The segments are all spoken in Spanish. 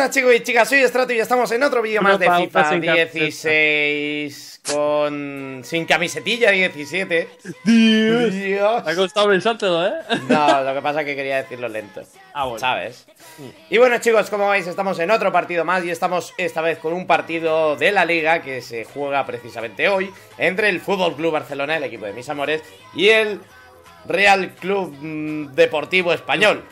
Buenas chicos y chicas, soy Estrato y estamos en otro vídeo más de FIFA 16 sin camisetilla 17. Dios. Me ha costado pensártelo, ¿eh? No, lo que pasa es que quería decirlo lento. Ah, bueno. ¿Sabes? Y bueno chicos, como veis estamos en otro partido más y estamos esta vez con un partido de la Liga que se juega precisamente hoy entre el Fútbol Club Barcelona, el equipo de mis amores, y el Real Club Deportivo Español.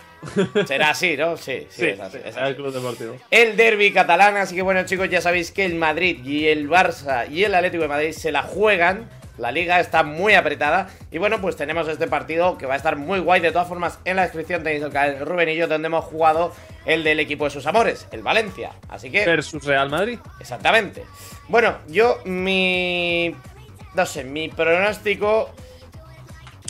Será así, ¿no? Sí, es así, es así. El Club Deportivo. El derbi catalán, así que bueno chicos, ya sabéis que el Madrid y el Barça y el Atlético de Madrid se la juegan. La liga está muy apretada y bueno, pues tenemos este partido que va a estar muy guay. De todas formas, en la descripción tenéis el canal de Rubén y yo, donde hemos jugado el del equipo de sus amores, el Valencia. Así que... versus Real Madrid. Exactamente. Bueno, yo mi pronóstico...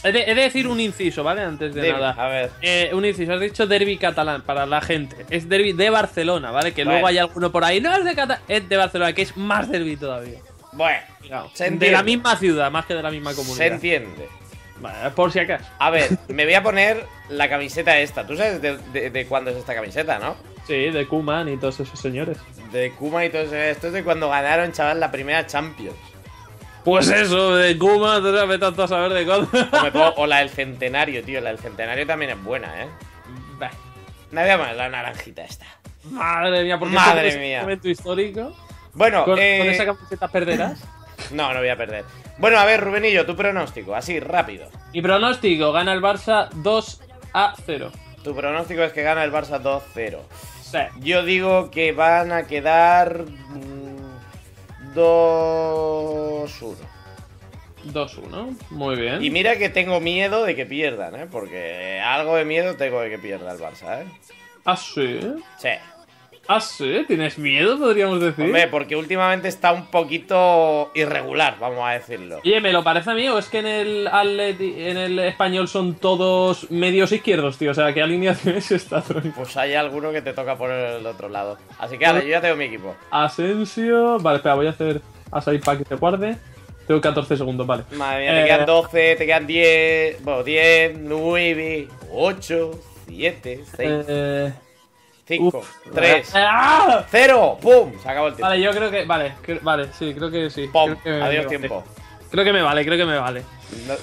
He de decir un inciso, ¿vale? Antes de nada. A ver. Un inciso, has dicho derbi catalán para la gente. Es derbi de Barcelona, ¿vale? Que luego hay alguno por ahí. No es de Cataluña, es de Barcelona, que es más derbi todavía. Bueno, no, de la misma ciudad, más que de la misma comunidad. Se entiende. Vale, por si acaso. A ver, me voy a poner la camiseta esta. ¿Tú sabes de cuándo es esta camiseta, no? Sí, de Koeman y todos esos señores. De Koeman y todos esos señores. Esto es de cuando ganaron, chaval, la primera Champions. Pues eso, de Koeman, no sabes tanto a saber de cuándo. O la del centenario, tío. La del centenario también es buena, ¿eh? Bah. Me voy a poner la naranjita esta. Madre mía, porque es un momento histórico. Bueno, ¿con esa camiseta perderás? No, no voy a perder. Bueno, a ver, Rubenillo, tu pronóstico, así, rápido. Mi pronóstico, gana el Barça 2-0. Tu pronóstico es que gana el Barça 2-0. Sí. Yo digo que van a quedar... 2-1. 2-1, muy bien. Y mira que tengo miedo de que pierdan, ¿eh? Porque algo de miedo tengo de que pierda el Barça, ¿eh? ¿Ah, sí? Sí. Ah, sí, ¿tienes miedo, podríamos decir? Hombre, porque últimamente está un poquito irregular, vamos a decirlo. Oye, me lo parece a mí, o es que en el español son todos medios izquierdos, tío. O sea, ¿qué alineaciones está? Pues hay alguno que te toca por el otro lado. Así que, vale, yo ya tengo mi equipo. Asensio... Vale, espera, voy a hacer Asai para que te guarde. Tengo 14 segundos, vale. Madre mía, te quedan 12, te quedan 10... Bueno, 10, 9, 8, 7, 6... 5, 3, 0, ¡pum! Se acabó el tiempo. Vale, yo creo que... Vale, sí, creo que sí. ¡Pum! Adiós tiempo. Creo que me vale,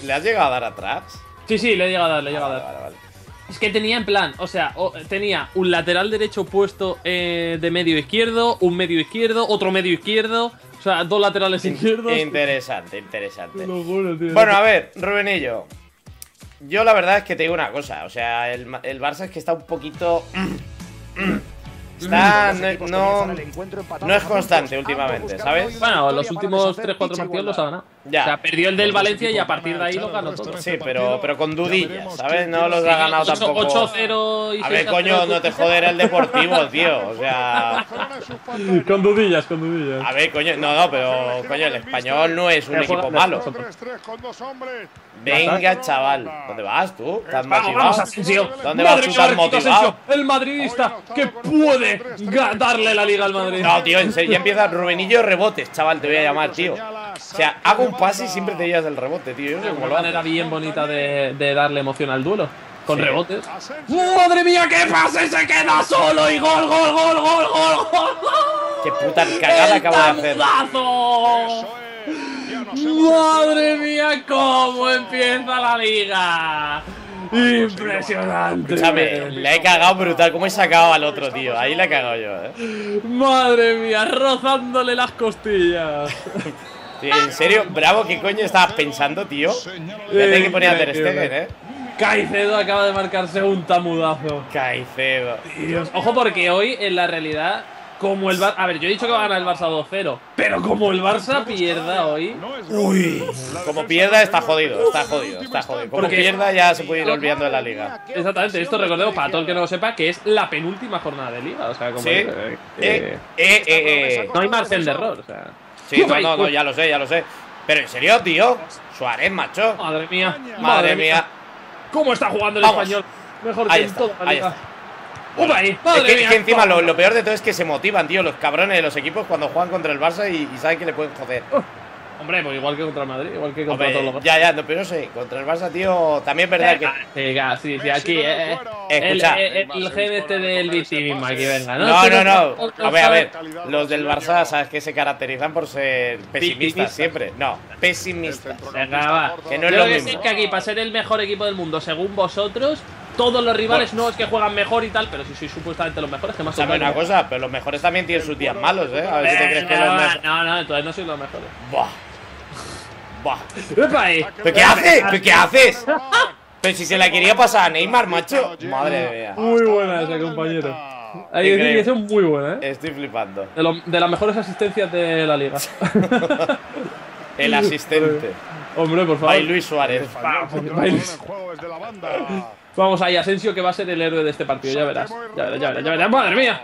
¿Le has llegado a dar atrás? Sí, le he llegado a dar, Vale. Es que tenía en plan, o sea, tenía un lateral derecho puesto de medio izquierdo, un medio izquierdo, otro medio izquierdo, o sea, dos laterales izquierdos. Interesante. Bueno, a ver, Rubenillo. Yo la verdad es que te digo una cosa, o sea, el Barça es que está un poquito... Está, no es constante últimamente, ¿sabes? Bueno, los últimos 3-4 partidos los ha ganado. Ya. O sea, perdió el del Valencia y a partir de ahí lo ganó todo. Sí, pero con dudillas, ¿sabes? No los ha ganado tampoco. 8-0 y 6-0. A ver, coño, no te joder el Deportivo, tío. O sea... Con dudillas. A ver, coño, no, pero coño, el Español no es un equipo malo. Venga, chaval. ¿Dónde vas tú? ¿Tan motivado? Vamos, Asensio. ¿Dónde vas tú tan motivado? El madridista que puede darle la liga al Madrid. No, tío, en serio, ya empieza Rubenillo rebotes, chaval, te voy a llamar, tío. O sea, hago un pase y siempre te llevas el rebote, tío. Es una manera bien bonita de darle emoción al duelo. Con rebotes. ¡Madre mía, qué pase! Se queda solo y gol. ¡Qué puta cagada acabo de hacer! ¡Madre mía, cómo empieza la liga! Impresionante. Escúchame, le he cagado brutal. ¿Cómo he sacado al otro, tío? Ahí le he cagado yo, ¿eh? Madre mía, rozándole las costillas. En serio, Bravo, ¿qué coño estabas pensando, tío? Le tengo que poner a Ter Stegen, ¿eh? Caicedo acaba de marcarse un tamudazo. Caicedo. Dios. Ojo, porque hoy, en la realidad, como el Barça... A ver, yo he dicho que va a ganar el Barça 2-0, pero como el Barça pierda hoy... Uy. Como pierda está jodido. Como pierda ya se puede ir olvidando de la Liga. Exactamente, esto recordemos para todo el que no lo sepa que es la penúltima jornada de Liga. O sea, como... Sí. No hay margen de error, o sea... Sí, no, ya lo sé. Pero en serio, tío. Suárez, macho. Madre mía. ¿Cómo está jugando el Español? Mejor que en toda la Liga. Bueno, es que encima lo peor de todo es que se motivan, tío, los cabrones de los equipos cuando juegan contra el Barça y saben que le pueden joder. Hombre, pues igual que contra el Madrid, igual que contra todos los… Ya, no, pero no sé, contra el Barça, tío, también es verdad que… Sí, aquí, escucha… El gen este del victimismo aquí, venga, ¿no? No. A ver, los del Barça, sabes que se caracterizan por ser pesimistas siempre. No, pesimistas. Venga, va. Que no es lo mismo. Yo creo que sí, que aquí, para ser el mejor equipo del mundo, según vosotros… Todos los rivales no es que juegan mejor y tal, pero si sois supuestamente los mejores, que más o menos. Una cosa, pero los mejores también tienen sus días malos, ¿eh? A ver si te crees que los mejores. No, entonces no sois los mejores. Buah. ¿Pero qué haces? Pero si se la quería pasar a Neymar, macho. Madre mía. Muy buena esa, compañero. Hay que decir que son muy buenas, ¿eh? Estoy flipando. De las mejores asistencias de la liga. El asistente. Hombre, por favor. Ay, Luis Suárez. Vamos ahí, Asensio, que va a ser el héroe de este partido, ya verás. Madre mía,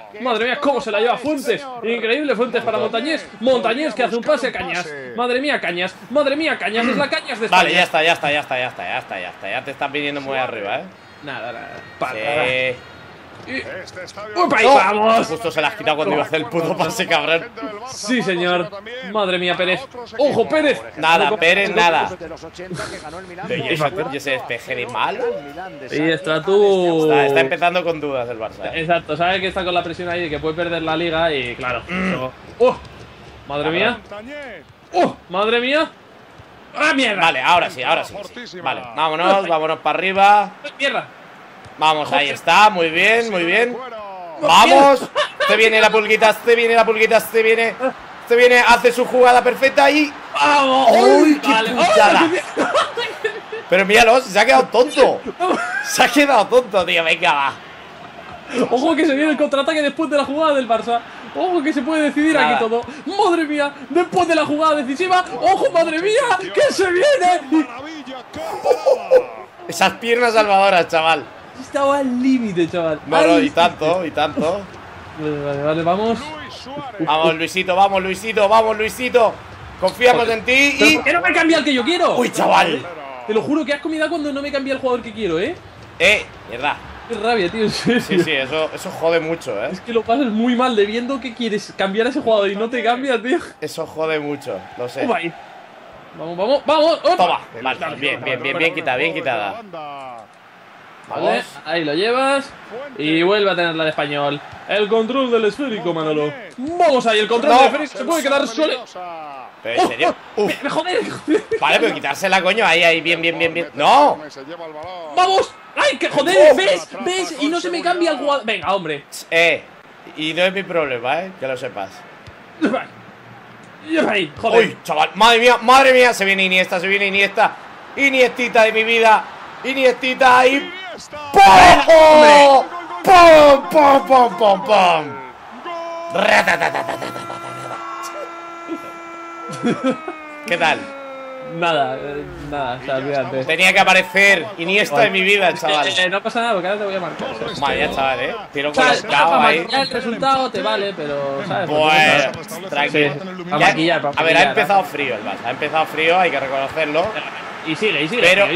cómo se la lleva Fuentes. Increíble, Fuentes para Montañés. Montañés que hace un pase a Cañas. Madre mía, Cañas, es la Cañas de España. Vale, ya está. Ya te están viniendo muy arriba, ¿eh? Nada. ¡Upa! ¡Y vamos! Justo se la has quitado cuando iba a hacer el puto pase, cabrón. Sí, señor. Madre mía, Pérez. ¡Ojo, Pérez! Nada. ¿Y ese despeje de mal? Y Estrato… Está empezando con dudas el Barça. Exacto, sabe que está con la presión ahí de que puede perder la liga y claro. ¡Madre mía! ¡Ah, mierda! Vale, ahora sí. Vale, vámonos para arriba. ¡Mierda! Vamos, ahí está, muy bien. ¡Vamos! Te viene la pulguita, hace su jugada perfecta y… ¡Vamos! ¡Uy, qué putada! Pero míralo, se ha quedado tonto. Tío, venga, va. Ojo que se viene el contraataque después de la jugada del Barça. Ojo que se puede decidir aquí todo. Madre mía, después de la jugada decisiva. Ojo, madre mía, que se viene. Esas piernas salvadoras, chaval. Estaba al límite, chaval. No, y tanto. Vale, vamos. Vamos, Luisito. Confiamos en ti y… ¿Por qué no me cambia el que yo quiero? Uy, chaval. Te lo juro que has comido cuando no me cambia el jugador que quiero, ¿eh? Mierda. Qué rabia, tío. Sí, eso jode mucho, ¿eh? Es que lo pasas muy mal debiendo que quieres cambiar a ese jugador y no te cambia, tío. Eso jode mucho, lo sé. Vamos. Toma. Vale, bien quitada. Vale, ahí lo llevas. Y vuelve a tener la de Español. El control del esférico, Manolo. Vamos ahí, el control del esférico. Se puede quedar solo. ¿Pero en serio? ¡Joder! Vale, pero quitársela, coño. Ahí, bien. ¡No! ¡Vamos! ¡Ay, que joder! ¿Ves? Y no se me cambia el jugador. Venga, hombre. Y no es mi problema, que lo sepas. ¡Joder! ¡Uy, chaval! ¡Madre mía! Se viene Iniesta. Iniestita de mi vida. Iniestita y… ¡Pum! ¡Pum! ¿Qué tal? Nada, o sea, olvídate. Tenía que aparecer Iniesta en mi vida, chaval. No pasa nada, porque ahora te voy a marcar. Vaya, chaval, Tiro colocado ahí. El resultado te vale, pero… ¿sabes? Bueno, tranquilo. A ver, ha empezado frío, hay que reconocerlo. Y sigue. Pero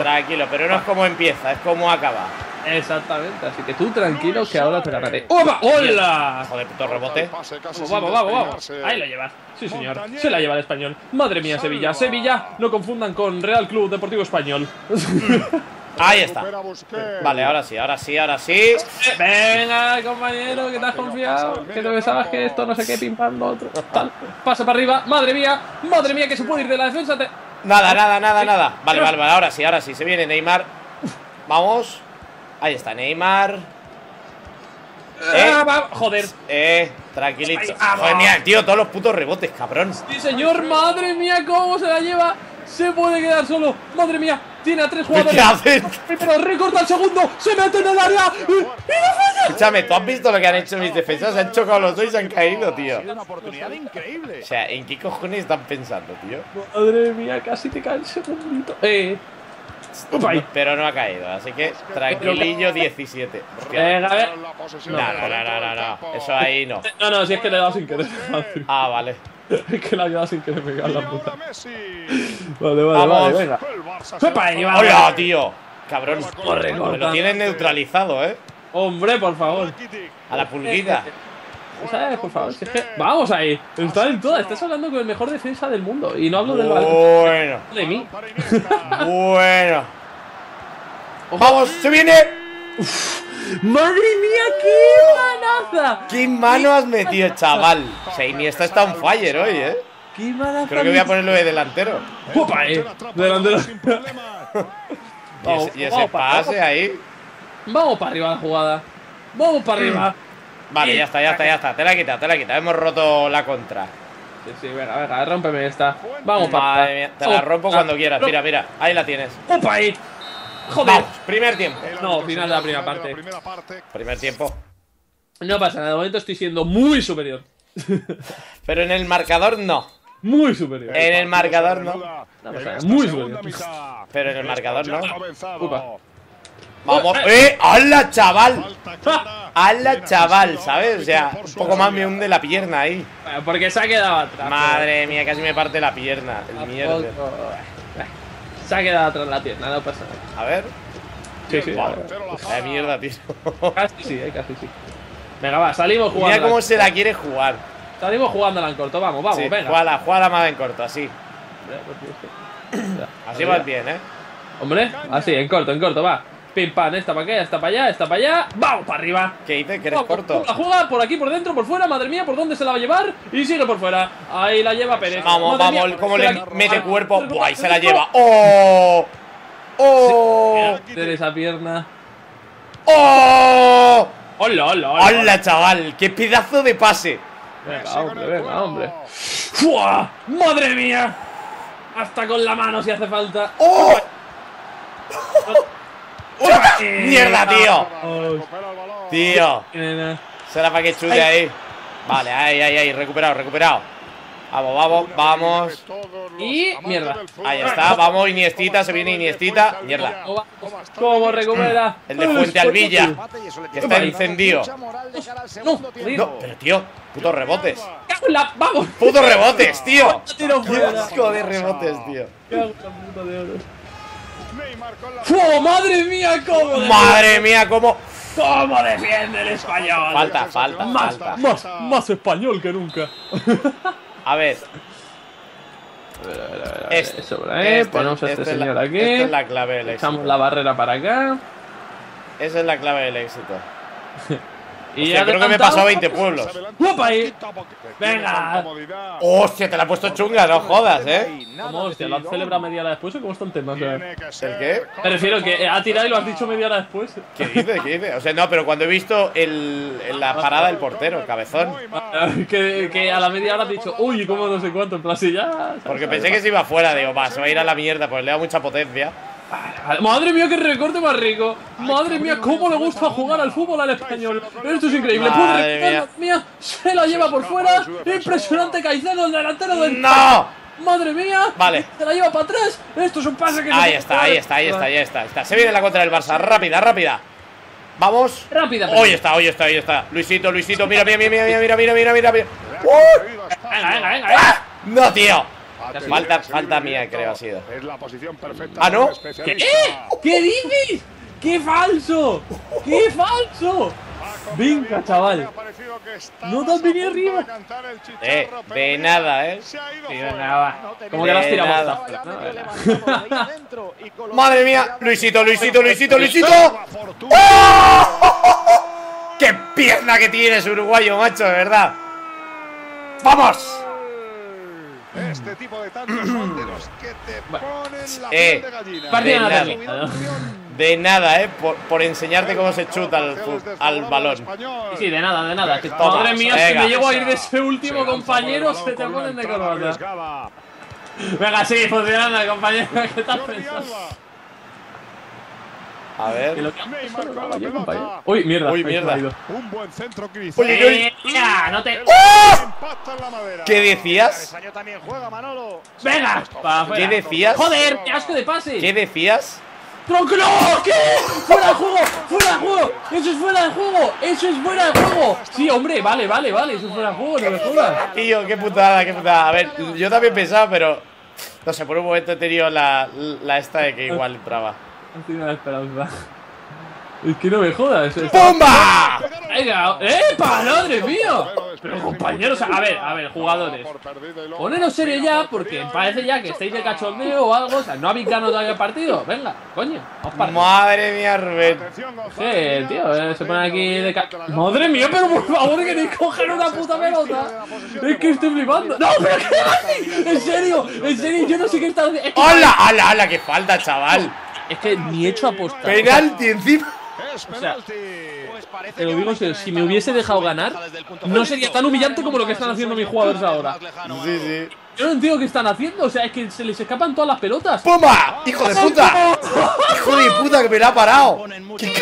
tranquilo, pero no es como empieza, es como acaba. Exactamente, así que tú tranquilo que ahora te la paré. ¡Hola! Joder, puto rebote. Vamos. Ahí la llevas. Sí, señor. Se la lleva el Español. Madre mía, Sevilla. No confundan con Real Club Deportivo Español. Ahí está. Vale, ahora sí. Venga, compañero, que te has confiado. Que te pensabas que esto no sé qué, pim pam, lo otro. Tal. Pasa para arriba. Madre mía, que se puede ir de la defensa. Nada. Vale, ahora sí. Se viene Neymar. Vamos. Ahí está Neymar. Joder. Tranquilito. Joder, mía, tío, todos los putos rebotes, cabrón. Sí, señor, madre mía, cómo se la lleva. Se puede quedar solo. Madre mía, tiene a tres jugadores. ¿Qué haces? Primero recorta el segundo. Se mete en el área. Escúchame, ¿tú has visto lo que han hecho mis defensas? Se han chocado los dos y se han caído, tío. Una oportunidad increíble. O sea, ¿en qué cojones están pensando, tío? Madre mía, casi te cae el segundito. Pero no ha caído, así que tranquilillo 17. No. Eso ahí no. No, si es que le he dado sin querer. Vale. Es que le había dado sin querer pegar la puta. Vale, venga. ¡Hola, tío! Cabrón. Me lo tienen neutralizado, Hombre, por favor. A la pulguita. Esa es, por favor, si es que... ¡Vamos ahí! Está en toda. Estás hablando con el mejor defensa del mundo. Y no hablo del balón. Bueno. De mí. Bueno. Ojo. ¡Vamos! ¡Se viene! Uf. ¡Madre mía! ¡Qué manaza! ¡Qué mano has metido, chaval! O sea, Iniesta está on fire hoy, ¿eh? ¡Qué manaza! Creo que voy a ponerlo de delantero. ¡Opa, eh! Delantero. Y ese pase ahí. Vamos para arriba la jugada. ¡Vamos para arriba! Vale, ya está, ya está, ya está. Te la he quitado, te la he quitado. Hemos roto la contra. Sí, sí, venga, venga, rómpeme esta. Vamos para arriba. Te la rompo cuando quieras. Mira, mira, ahí la tienes. ¡Opa, ahí! Joder, vamos, primer tiempo. No, final de la primera parte. Primer tiempo. No pasa nada, de momento estoy siendo muy superior. Pero en el marcador no. Muy superior. En el marcador no. No pasa nada, muy superior. Pero en el marcador no. Upa. Vamos. ¡Hala, chaval! ¡Hala, chaval! ¿Sabes? O sea, un poco más me hunde la pierna ahí. Porque se ha quedado atrás. Madre mía, casi me parte la pierna. El mierda. Se ha quedado atrás la pierna, no pasa nada. A ver. Sí, sí. Vale. La mierda, tío. Casi sí, casi sí. Venga, va, salimos jugando. Mira cómo se la quiere jugar. Salimos jugándola en corto, vamos, vamos, sí, venga. Jugala más en corto, así. Así vas bien, ¿eh? Hombre, así, en corto, va. Pim, pam, esta para acá, esta para allá, esta para allá. ¡Vamos para arriba! ¿Qué dices? Que eres corto. La juega por aquí, por dentro, por fuera. Madre mía, ¿por dónde se la va a llevar? Y sigue por fuera. Ahí la lleva Pérez. Vamos, madre vamos. Como le mete cuerpo. ¡Buah! Y se la lleva. ¡Oh! ¡Oh! De esa pierna. ¡Oh! ¡Hola, hola, hola! ¡Hola, chaval! ¡Qué pedazo de pase! Venga, hombre, venga, hombre. ¡Fua! ¡Madre mía! Hasta con la mano si hace falta. ¡Oh! ¡Mierda, tío! Tío. Será para que chute ahí. Vale, ahí, ahí, ahí. Recuperado, recuperado. Vamos, vamos, vamos. Y mierda. Ahí está, vamos, Iniestita. Se viene Iniestita. Mierda. ¿Cómo recupera? El de Fuente Alvilla. Que está encendido. No, no, pero tío, putos rebotes. ¡Vamos! ¡Putos rebotes, tío! ¡Qué asco de rebotes, tío! ¡Oh, madre mía, cómo! ¡Madre mía, cómo! ¡Cómo defiende el español! Falta, falta, falta. Más español que nunca. A ver. Ponemos a este señor aquí. Esta es la clave del éxito. Echamos la barrera para acá. Esa es la clave del éxito. Y yo creo que me he pasado 20 pueblos. ¡Opa! ¡Venga! ¡Hostia! Te la ha puesto chunga, no jodas, ¿eh? ¿Cómo, hostia? ¿Lo has celebrado media hora después o cómo está el tema? O sea, ¿el qué? Me refiero que ha tirado y lo has dicho media hora después. ¿Qué dices? ¿Qué dices? O sea, no, pero cuando he visto la parada del portero, el cabezón. Que a la media hora has dicho, uy, ¿cómo no sé cuánto? En plan, si ya. Porque pensé que se iba afuera, digo, va, se va a ir a la mierda, pues le da mucha potencia. Madre mía, qué recorte más rico. Madre mía, cómo le gusta jugar al fútbol al español. Esto es increíble. Madre mía, se la lleva por fuera. Impresionante Caicedo, el delantero del... ¡No! Madre mía, vale. Se la lleva para atrás. Esto es un pase que... Ahí está, ahí está, ahí está, ahí está. Se viene la contra del Barça, rápida, rápida. Vamos. Rápida. Hoy está, hoy está, hoy está. Luisito, Luisito, mira, mira, mira, mira, mira, mira, mira. Venga, venga, venga. No, tío. Falta mía, creo, ha sido. Es la posición perfecta. ¿Ah, no? ¿Qué? ¿Qué dices? ¡Qué falso! ¡Qué falso! Venga, chaval. No te has venido arriba. De nada, ¿eh? De nada. Como que las tiramos. ¡Madre mía! ¡Luisito, Luisito, Luisito, Luisito! ¡Oh! ¡Qué pierna que tienes, uruguayo, macho! De verdad. ¡Vamos! Este tipo de tantos son de los que te ponen la piel de gallina. De nada, por enseñarte cómo se chuta al balón. Sí, de nada, de nada. Madre mía, si me llego a ir de ese último compañero, se te ponen de corbata. Venga, sí, funcionando, compañero. ¿Qué tal pensas? A ver. Uy, mierda. Uy, mierda. Un buen centro, Cris. Oye, mira, no te. ¿Qué decías? Venga. ¿Qué decías? Joder, qué asco de pase. ¿Qué decías? ¡Tronco! ¡No! ¿Qué? ¡Fuera de juego! ¡Fuera de juego! ¡Eso es fuera de juego! ¡Eso es fuera de juego! Sí, hombre, vale, vale, vale. Eso es fuera de juego, no me jodas. Tío, qué putada, qué putada. A ver, yo también pensaba, pero no sé, por un momento he tenido la esta de que igual entraba. No tiene una esperanza. Es que no me jodas. ¡Bomba! Venga, ¡padre mío! Pero compañeros, a ver, jugadores, poneros serio ya, porque parece ya que estáis de cachondeo o algo. O sea, no habéis ganado todavía el partido. Venga, coño. Madre mía, Rubén. Sí, tío, se pone aquí de cachondeo. Madre mía, pero por favor, que ni cogen una puta pelota. Es que estoy flipando. No, pero ¿qué? En serio, yo no sé qué está haciendo. ¡Hala, hala, hala! ¡Qué falta, chaval! Es que ni he hecho apostar. Penalti encima. O sea, te lo digo, si me hubiese dejado ganar, no sería tan humillante como lo que están haciendo mis jugadores ahora. Sí, sí. Yo no entiendo qué están haciendo, o sea, es que se les escapan todas las pelotas. ¡Pumba! ¡Hijo de puta! ¡Hijo de puta que me la ha parado! ¡Qué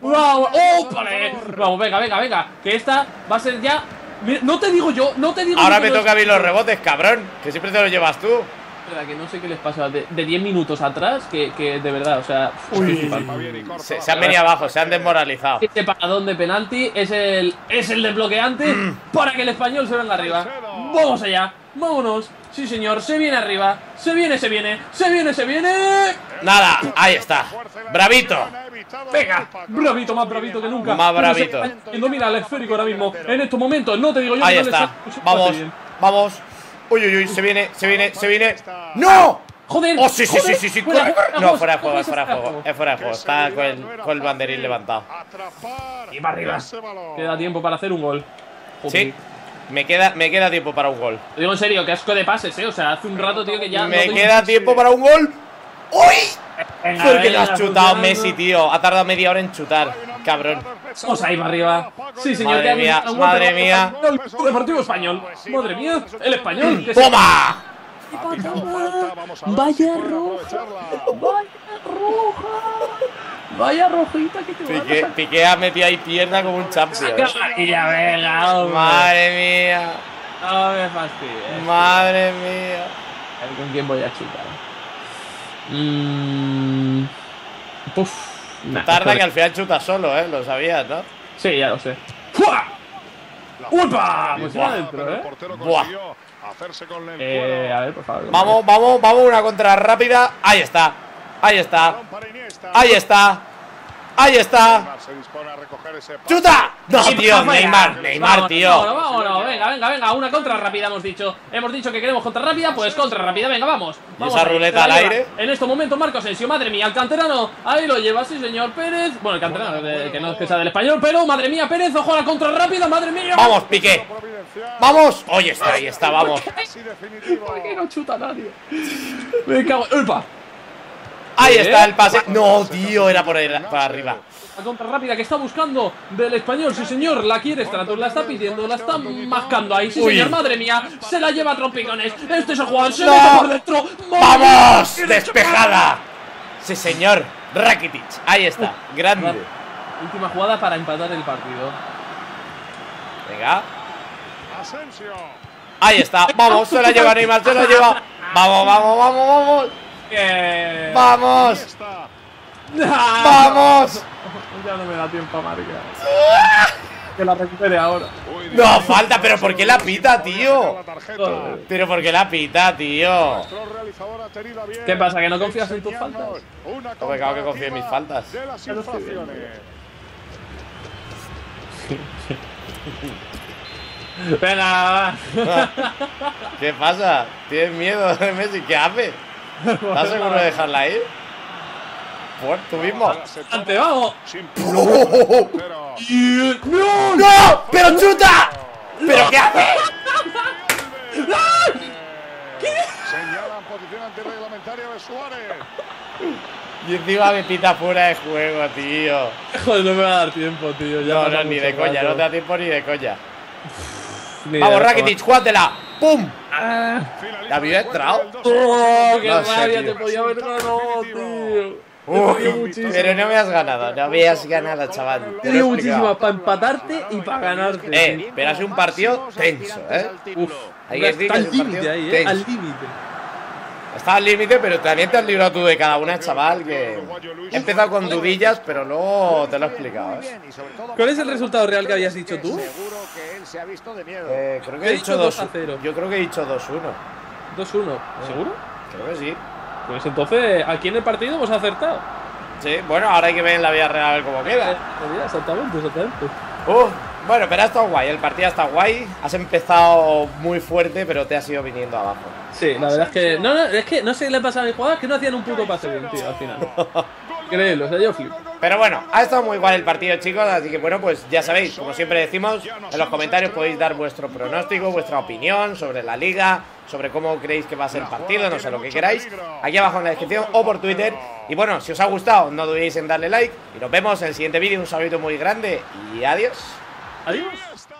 wow! ¡Oh, vale! Vamos, venga, que esta va a ser ya… No te digo yo, no te digo… Ahora me toca a mí los rebotes, cabrón, que siempre te los llevas tú. Que no sé qué les pasa de 10 minutos atrás, que de verdad, o sea, se han venido abajo, se han desmoralizado. Este paradón de penalti es el desbloqueante para que el español se venga arriba. Vamos allá, vámonos. Sí, señor, se viene arriba. Se viene. Nada, ahí está. Bravito. Venga, bravito, más bravito que nunca. Más bravito. Domina el esférico ahora mismo. En estos momentos, no te digo yo. Ahí está. Vamos. Uy, se viene. ¡No! ¡Joder! ¡Oh, sí! No, fuera de juego. Es fuera de juego. Está con el banderín levantado. Y para arriba. Queda tiempo para hacer un gol. Sí, me queda tiempo para un gol. Te digo en serio, que asco de pases, ¿eh? O sea, hace un rato, tío, que ya… Me queda tiempo para un gol. ¡Uy! Porque lo has chutado, Messi, tío. Ha tardado media hora en chutar, cabrón. Vamos ahí para arriba. Sí, señor. Madre mía. El Deportivo Español. Madre mía. El Español. ¡Toma! Vaya roja. Vaya rojita que te va a… Piqué ha metido ahí pierna como un champion. Madre mía. No me fastidies. Madre mía. A ver con quién voy a chutar. Puf. Nah, tarda, que al final chuta solo, ¿eh? Lo sabías, ¿no? Sí, ya lo sé. ¡Fua! ¡Upa! Pues va adentro, ¿eh? ¡Buah! A ver, por favor. Vamos, una contra rápida. Ahí está. ¡Chuta! No, tío, Neymar, tío. No, venga, una contra rápida hemos dicho. Hemos dicho que queremos contra rápida, pues contra rápida, venga, vamos. Esa ruleta al aire. En este momento, Marco Asensio, madre mía, el canterano. Ahí lo lleva, sí, señor Pérez. Bueno, el canterano, que no es que sea del español, pero madre mía, Pérez, ojo a la contra rápida, madre mía. Vamos, Piqué. Vamos. Ahí está, vamos. ¿Por qué no chuta nadie? Me cago. ¡Upa! Ahí está el pase. No, tío, era por ahí, para arriba. La contra rápida que está buscando del español. Sí, señor, la quiere Estrato, la está pidiendo, la está mascando ahí. Sí, señor, madre mía, se la lleva a trompicones. Este es el jugador, se mete por dentro. ¡Vamos! ¡Despejada! Sí, señor, Rakitic. Ahí está, grande. Última jugada para empatar el partido. Venga. Ahí está, vamos, se la lleva Neymar, se la lleva. Vamos. ¡Vamos! Ya no me da tiempo a marcar. Que la recupere ahora. No, falta, pero ¿por qué la pita, tío? Pero ¿por qué la pita, tío? ¿Qué pasa, que no confías en tus faltas? No, me cago que confío en mis faltas. Venga, va. ¿Qué pasa? ¿Tienes miedo de Messi? ¿Qué hace? ¿Estás seguro de dejarla ir? Por tú mismo. ¡Ante, vamos! ¡No! ¡Pero chuta! ¿Pero qué hace? ¿Qué? Señalan posición antirreglamentaria de Suárez. Y encima me pita fuera de juego, tío. Joder, no me va a dar tiempo, tío. No, ni de coña, no te da tiempo ni de coña. Vamos, Rakitic, jugátela. ¡Pum! ¿La había entrado? ¡Oh, qué rabia! Te podía haber ganado, tío. Pero no me has ganado, chaval. Tengo muchísimas para empatarte y para ganarte. Pero ha sido un partido tenso, ¿eh? Hay que decir que es un partido tenso. Al límite. Está al límite, pero también te has librado tú de cada una, chaval. Que he empezado con dudillas, pero luego te lo he explicado, ¿eh? ¿Cuál es el resultado real que habías dicho tú? Creo que he dicho 2-0. Yo creo que he dicho 2-1. ¿2-1? ¿Seguro? Creo que sí. Pues entonces, aquí en el partido hemos acertado. Sí, bueno, ahora hay que ver en la Villarreal a ver cómo queda. Exactamente, exactamente. Bueno, pero ha estado guay, el partido ha estado guay. Has empezado muy fuerte, pero te has ido viniendo abajo. Sí, la verdad es que… No, es que no sé qué le pasa a mis jugadores, que no hacían un puto pase bien, tío, al final. Créelo, o sea, yo flipo. Pero bueno, ha estado muy guay el partido, chicos. Así que bueno, pues ya sabéis, como siempre decimos, en los comentarios podéis dar vuestro pronóstico, vuestra opinión sobre la liga, sobre cómo creéis que va a ser el partido, no sé, lo que queráis, aquí abajo en la descripción o por Twitter. Y bueno, si os ha gustado, no dudéis en darle like. Y nos vemos en el siguiente vídeo. Un saludo muy grande y adiós. Adiós.